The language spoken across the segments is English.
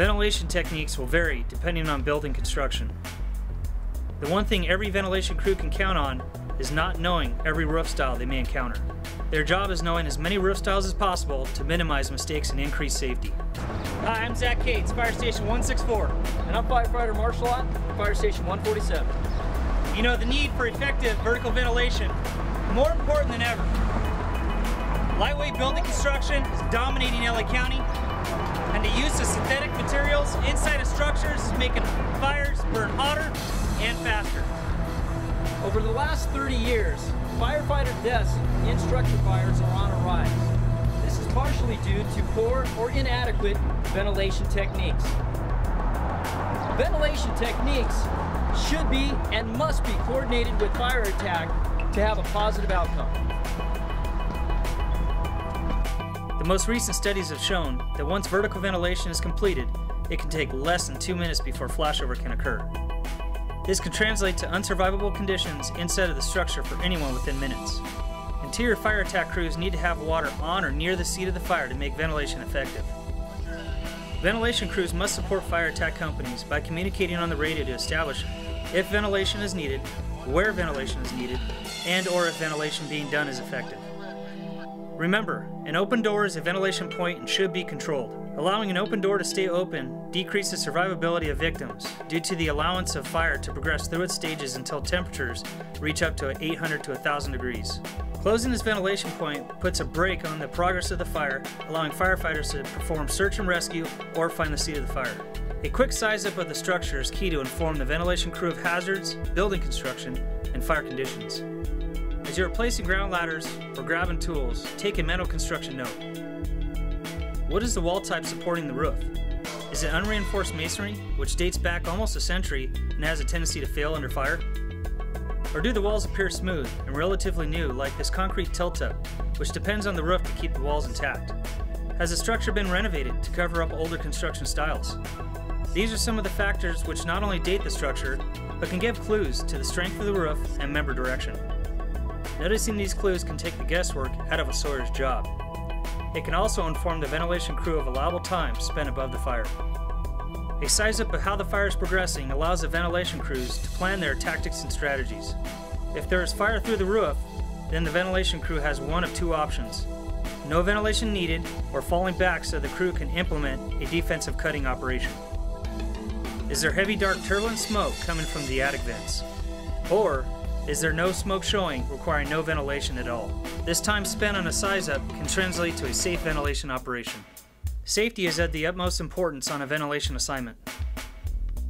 Ventilation techniques will vary depending on building construction. The one thing every ventilation crew can count on is not knowing every roof style they may encounter. Their job is knowing as many roof styles as possible to minimize mistakes and increase safety. Hi, I'm Zach Cates, Fire Station 164. And I'm Firefighter Marshall at Fire Station 147. You know, the need for effective vertical ventilation is more important than ever. Lightweight building construction is dominating LA County, and the use of synthetic materials inside of structures is making fires burn hotter and faster. Over the last 30 years, firefighter deaths in structure fires are on a rise. This is partially due to poor or inadequate ventilation techniques. Ventilation techniques should be and must be coordinated with fire attack to have a positive outcome. The most recent studies have shown that once vertical ventilation is completed, it can take less than 2 minutes before flashover can occur. This can translate to unsurvivable conditions inside of the structure for anyone within minutes. Interior fire attack crews need to have water on or near the seat of the fire to make ventilation effective. Ventilation crews must support fire attack companies by communicating on the radio to establish if ventilation is needed, where ventilation is needed, and or if ventilation being done is effective. Remember, an open door is a ventilation point and should be controlled. Allowing an open door to stay open decreases survivability of victims due to the allowance of fire to progress through its stages until temperatures reach up to 800 to 1,000 degrees. Closing this ventilation point puts a brake on the progress of the fire, allowing firefighters to perform search and rescue or find the seat of the fire. A quick size-up of the structure is key to inform the ventilation crew of hazards, building construction, and fire conditions. As you're replacing ground ladders or grabbing tools, take a mental construction note. What is the wall type supporting the roof? Is it unreinforced masonry, which dates back almost a century and has a tendency to fail under fire? Or do the walls appear smooth and relatively new, like this concrete tilt-up, which depends on the roof to keep the walls intact? Has the structure been renovated to cover up older construction styles? These are some of the factors which not only date the structure, but can give clues to the strength of the roof and member direction. Noticing these clues can take the guesswork out of a sawyer's job. It can also inform the ventilation crew of allowable time spent above the fire. A size-up of how the fire is progressing allows the ventilation crews to plan their tactics and strategies. If there is fire through the roof, then the ventilation crew has one of two options: no ventilation needed, or falling back so the crew can implement a defensive cutting operation. Is there heavy, dark, turbulent smoke coming from the attic vents? Or is there no smoke showing, requiring no ventilation at all? This time spent on a size-up can translate to a safe ventilation operation. Safety is of the utmost importance on a ventilation assignment.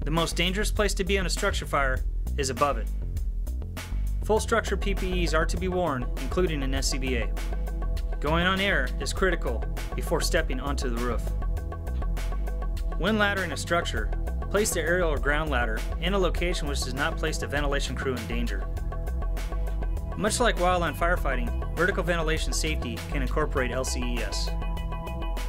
The most dangerous place to be on a structure fire is above it. Full structure PPEs are to be worn, including an SCBA. Going on air is critical before stepping onto the roof. When laddering a structure, place the aerial or ground ladder in a location which does not place the ventilation crew in danger. Much like wildland firefighting, vertical ventilation safety can incorporate LCES.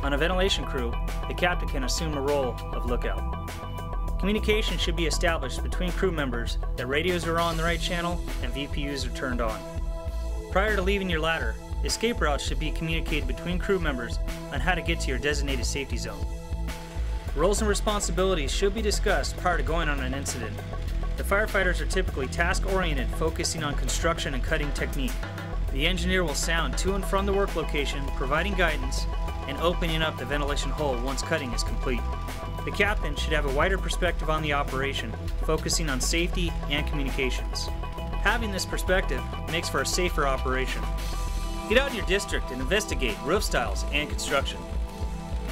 On a ventilation crew, the captain can assume a role of lookout. Communication should be established between crew members that radios are on the right channel and VPUs are turned on. Prior to leaving your ladder, escape routes should be communicated between crew members on how to get to your designated safety zone. Roles and responsibilities should be discussed prior to going on an incident. The firefighters are typically task-oriented, focusing on construction and cutting technique. The engineer will sound to and from the work location, providing guidance and opening up the ventilation hole once cutting is complete. The captain should have a wider perspective on the operation, focusing on safety and communications. Having this perspective makes for a safer operation. Get out in your district and investigate roof styles and construction.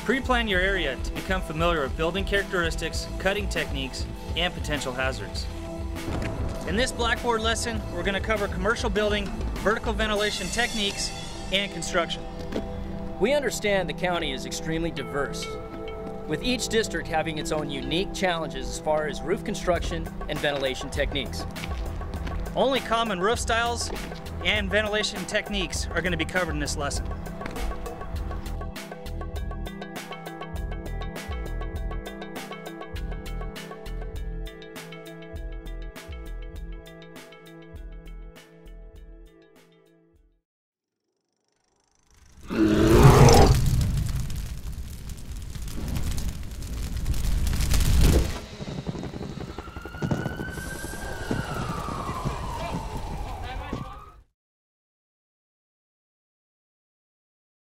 Pre-plan your area to become familiar with building characteristics, cutting techniques, and potential hazards. In this blackboard lesson, we're going to cover commercial building, vertical ventilation techniques, and construction. We understand the county is extremely diverse, with each district having its own unique challenges as far as roof construction and ventilation techniques. Only common roof styles and ventilation techniques are going to be covered in this lesson.